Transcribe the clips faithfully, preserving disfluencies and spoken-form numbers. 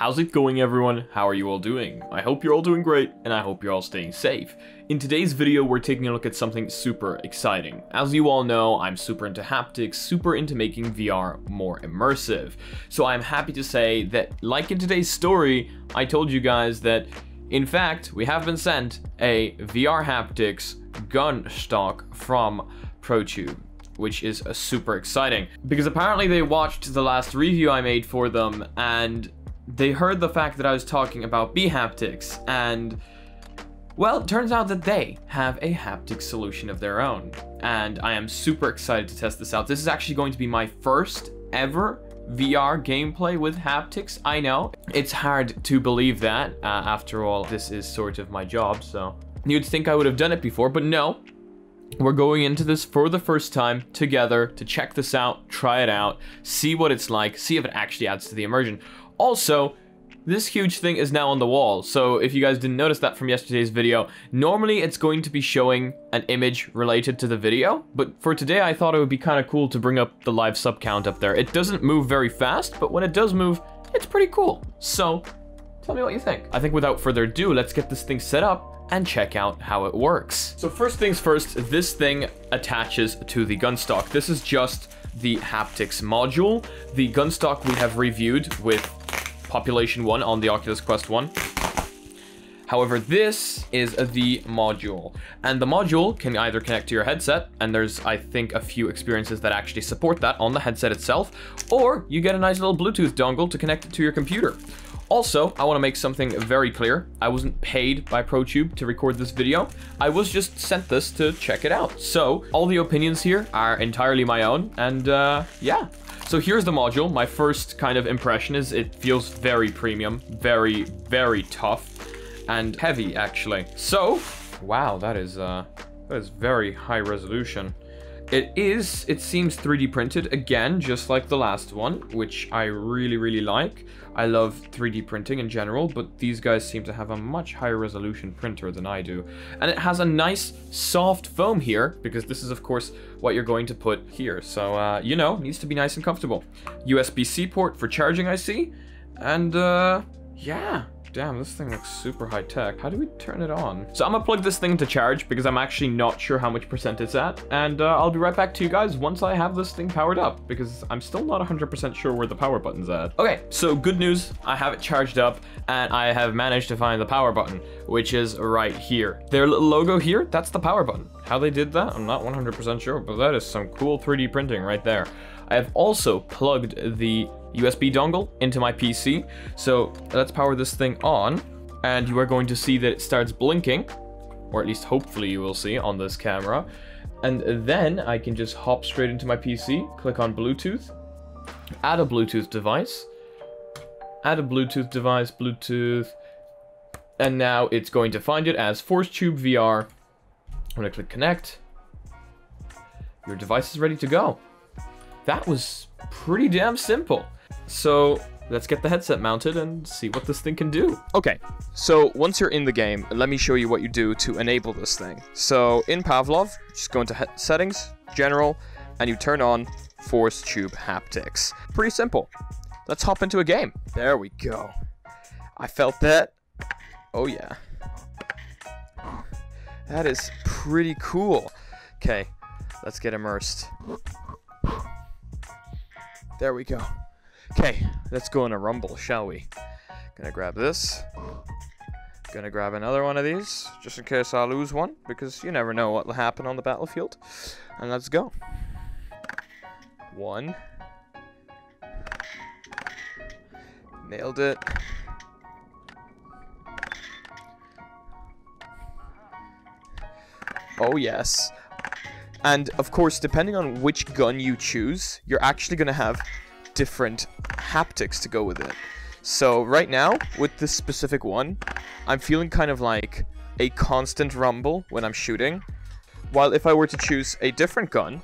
How's it going, everyone? How are you all doing? I hope you're all doing great, and I hope you're all staying safe. In today's video, we're taking a look at something super exciting. As you all know, I'm super into haptics, super into making V R more immersive. So I'm happy to say that, like in today's story, I told you guys that, in fact, we have been sent a V R haptics gun stock from ProTube, which is uh, super exciting. Because apparently they watched the last review I made for them, and they heard the fact that I was talking about B-Haptics, and well, it turns out that they have a haptic solution of their own, and I am super excited to test this out. This is actually going to be my first ever V R gameplay with haptics. I know, it's hard to believe that. Uh, after all, this is sort of my job, so you'd think I would have done it before, but no. We're going into this for the first time together to check this out, try it out, see what it's like, see if it actually adds to the immersion. Also, this huge thing is now on the wall, so if you guys didn't notice that from yesterday's video, normally it's going to be showing an image related to the video, but for today I thought it would be kind of cool to bring up the live sub count up there. It doesn't move very fast, but when it does move, it's pretty cool. So, tell me what you think. I think without further ado, let's get this thing set up and check out how it works. So first things first, this thing attaches to the gun stock. This is just the haptics module. The gun stock we have reviewed with Population one on the Oculus Quest one. However, this is the module, and the module can either connect to your headset, and there's, I think, a few experiences that actually support that on the headset itself, or you get a nice little Bluetooth dongle to connect it to your computer. Also, I want to make something very clear. I wasn't paid by ProTube to record this video. I was just sent this to check it out. So all the opinions here are entirely my own, and uh, yeah. So here's the module. My first kind of impression is it feels very premium, very, very tough and heavy actually. So, wow, that is, uh, that is very high resolution. It is, it seems three D printed, again, just like the last one, which I really, really like. I love three D printing in general, but these guys seem to have a much higher resolution printer than I do. And it has a nice soft foam here, because this is, of course, what you're going to put here. So, uh, you know, it needs to be nice and comfortable. U S B C port for charging, I see. And, uh, yeah. Damn, this thing looks super high tech. How do we turn it on? So I'm gonna plug this thing to charge because I'm actually not sure how much percent it's at. And uh, I'll be right back to you guys once I have this thing powered up because I'm still not one hundred percent sure where the power button's at. Okay, so good news. I have it charged up and I have managed to find the power button, which is right here. Their little logo here, that's the power button. How they did that, I'm not one hundred percent sure, but that is some cool three D printing right there. I have also plugged the U S B dongle into my P C. So let's power this thing on, and you are going to see that it starts blinking, or at least hopefully you will see on this camera. And then I can just hop straight into my P C, click on Bluetooth, add a Bluetooth device, add a Bluetooth device, Bluetooth, and now it's going to find it as ForceTube V R. I'm gonna click connect. Your device is ready to go. That was pretty damn simple. So let's get the headset mounted and see what this thing can do. Okay, so once you're in the game, let me show you what you do to enable this thing. So in Pavlov, just go into settings, general, and you turn on ForceTube haptics. Pretty simple. Let's hop into a game. There we go. I felt that. Oh yeah. That is pretty cool. Okay, let's get immersed. There we go. Okay, let's go in a rumble, shall we? Gonna grab this. Gonna grab another one of these, just in case I lose one, because you never know what will happen on the battlefield. And let's go. One. Nailed it. Oh yes. And of course, depending on which gun you choose, you're actually gonna have different haptics to go with it. So right now, with this specific one, I'm feeling kind of like a constant rumble when I'm shooting. While if I were to choose a different gun,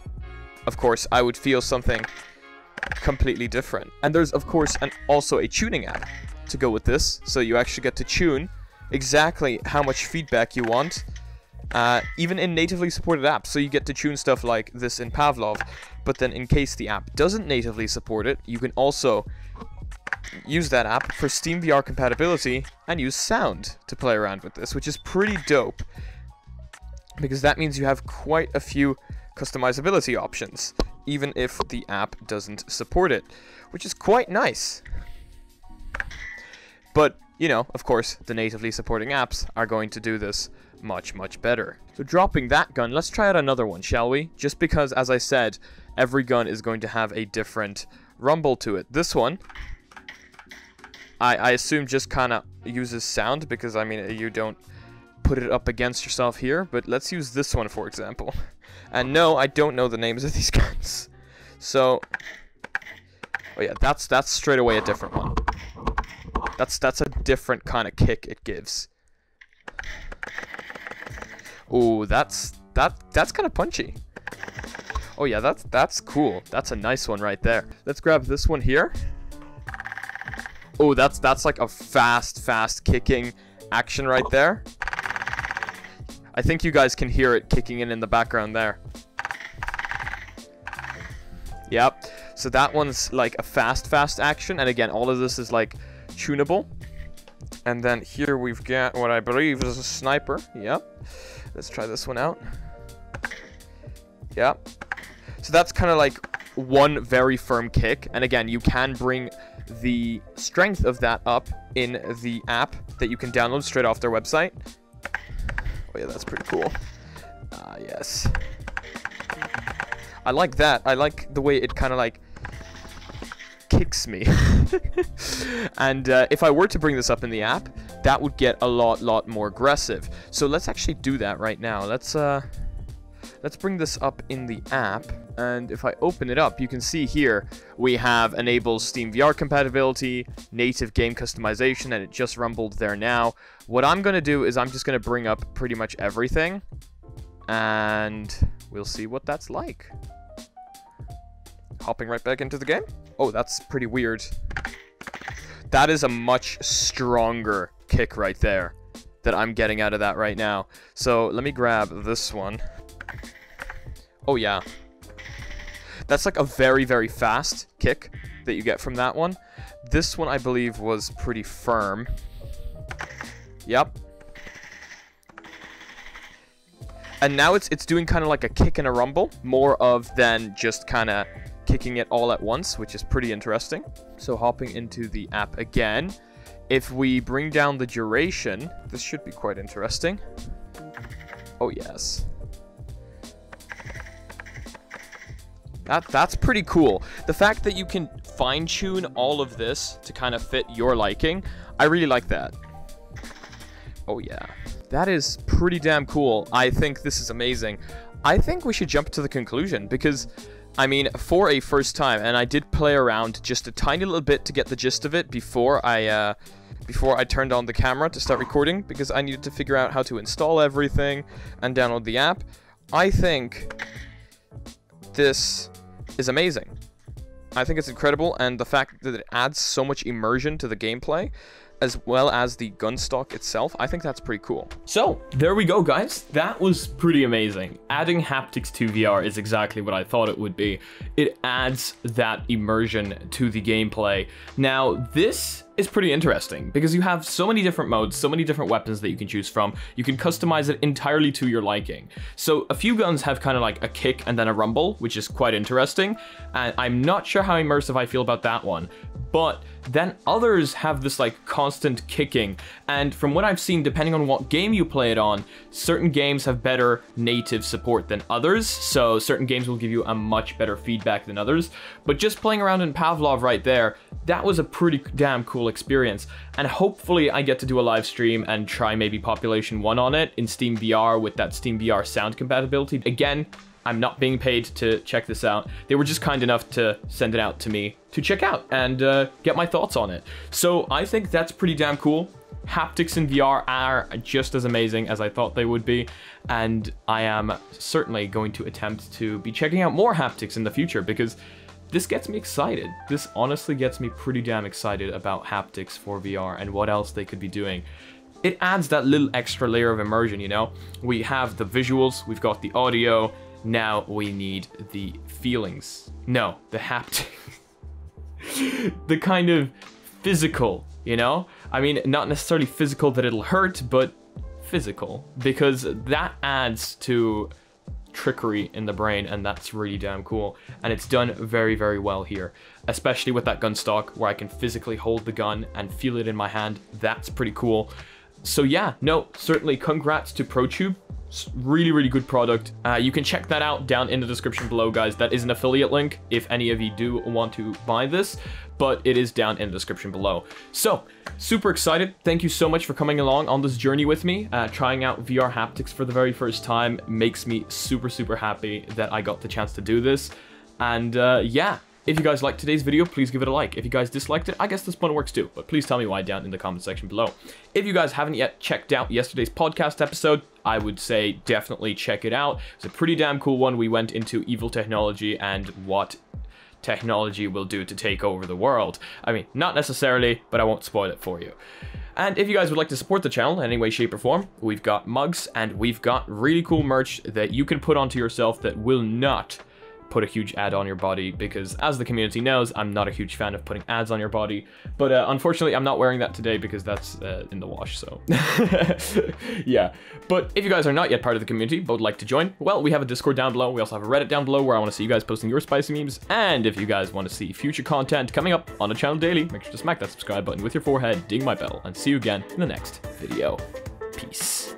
of course, I would feel something completely different. And there's of course an, also a tuning app to go with this. So you actually get to tune exactly how much feedback you want. Uh, even in natively supported apps, so you get to tune stuff like this in Pavlov, but then in case the app doesn't natively support it, you can also use that app for SteamVR compatibility and use sound to play around with this, which is pretty dope, because that means you have quite a few customizability options, even if the app doesn't support it, which is quite nice. But, you know, of course, the natively supporting apps are going to do this much, much better. So dropping that gun, let's try out another one, shall we? Just because, as I said, every gun is going to have a different rumble to it. This one, I, I assume just kind of uses sound, because, I mean, you don't put it up against yourself here, but let's use this one, for example. And no, I don't know the names of these guns. So, oh yeah, that's that's straight away a different one. That's, that's a different kind of kick it gives. Ooh, that's, that, that's kind of punchy. Oh yeah, that's, that's cool. That's a nice one right there. Let's grab this one here. Oh, that's, that's like a fast, fast kicking action right there. I think you guys can hear it kicking in in the background there. Yep. So that one's like a fast, fast action. And again, all of this is like tunable. And then here we've got what I believe is a sniper. Yep. Let's try this one out. Yep. So that's kind of like one very firm kick. And again, you can bring the strength of that up in the app that you can download straight off their website. Oh yeah, that's pretty cool. Ah, uh, yes. I like that. I like the way it kind of like kicks me. And uh, if I were to bring this up in the app, that would get a lot, lot more aggressive. So let's actually do that right now. Let's uh, let's bring this up in the app. And if I open it up, you can see here we have enabled SteamVR compatibility, native game customization, and it just rumbled there now. What I'm going to do is I'm just going to bring up pretty much everything, and we'll see what that's like. Hopping right back into the game. Oh, that's pretty weird. That is a much stronger kick right there that I'm getting out of that right now. So let me grab this one. Oh, yeah. That's like a very, very fast kick that you get from that one. This one, I believe, was pretty firm. Yep. And now it's it's doing kind of like a kick and a rumble, more of than just kind of kicking it all at once, which is pretty interesting. So hopping into the app again, if we bring down the duration, this should be quite interesting. Oh, yes. That, that's pretty cool. The fact that you can fine-tune all of this to kind of fit your liking, I really like that. Oh yeah. That is pretty damn cool. I think this is amazing. I think we should jump to the conclusion, because, I mean, for a first time, and I did play around just a tiny little bit to get the gist of it before I, uh, before I turned on the camera to start recording, because I needed to figure out how to install everything and download the app. I think this is amazing. I think it's incredible, and the fact that it adds so much immersion to the gameplay, as well as the gun stock itself, I think that's pretty cool. So, there we go, guys. That was pretty amazing. Adding haptics to V R is exactly what I thought it would be. It adds that immersion to the gameplay. Now, this is pretty interesting, because you have so many different modes, so many different weapons that you can choose from. You can customize it entirely to your liking. So, a few guns have kind of like a kick and then a rumble, which is quite interesting, and I'm not sure how immersive I feel about that one, but then others have this like constant kicking, and from what I've seen, depending on what game you play it on, certain games have better native support than others, so certain games will give you a much better feedback than others. But just playing around in Pavlov right there, that was a pretty damn cool experience, and hopefully I get to do a live stream and try maybe Population one on it in SteamVR with that SteamVR sound compatibility. Again, I'm not being paid to check this out. They were just kind enough to send it out to me to check out and uh, get my thoughts on it. So I think that's pretty damn cool. Haptics in V R are just as amazing as I thought they would be, and I am certainly going to attempt to be checking out more haptics in the future, because this gets me excited. This honestly gets me pretty damn excited about haptics for V R and what else they could be doing. It adds that little extra layer of immersion, you know? We have the visuals, we've got the audio, now we need the feelings. No, the haptic. The kind of physical, you know? I mean, not necessarily physical that it'll hurt, but physical, because that adds to trickery in the brain, and that's really damn cool. And it's done very, very well here, especially with that gun stock where I can physically hold the gun and feel it in my hand. That's pretty cool. So yeah, no, certainly congrats to ProTube. Really, really good product. Uh, you can check that out down in the description below, guys. That is an affiliate link if any of you do want to buy this, but it is down in the description below. So, super excited. Thank you so much for coming along on this journey with me. Uh, trying out V R haptics for the very first time makes me super, super happy that I got the chance to do this. And uh, yeah, if you guys liked today's video, please give it a like. If you guys disliked it, I guess this one works too, but please tell me why down in the comment section below. If you guys haven't yet checked out yesterday's podcast episode, I would say definitely check it out. It's a pretty damn cool one. We went into evil technology and what technology will do to take over the world. I mean, not necessarily, but I won't spoil it for you. And if you guys would like to support the channel in any way, shape, or form, we've got mugs and we've got really cool merch that you can put onto yourself that will not put a huge ad on your body, because as the community knows, I'm not a huge fan of putting ads on your body, but uh, unfortunately I'm not wearing that today because that's uh, in the wash, so yeah. But if you guys are not yet part of the community but would like to join, well, we have a Discord down below. We also have a Reddit down below where I want to see you guys posting your spicy memes. And if you guys want to see future content coming up on the channel daily, make sure to smack that subscribe button with your forehead, ding my bell, and see you again in the next video. Peace.